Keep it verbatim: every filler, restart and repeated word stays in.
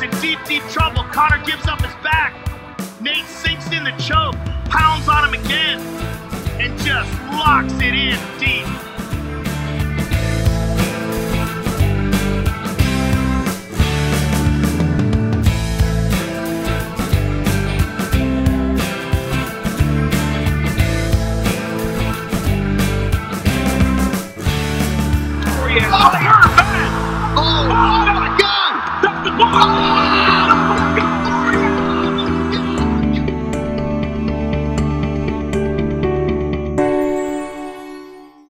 Diaz in deep, deep trouble. Conor gives up his back. Nate sinks in the choke, pounds on him again, and just locks it in deep. Oh, my God! That's the ball!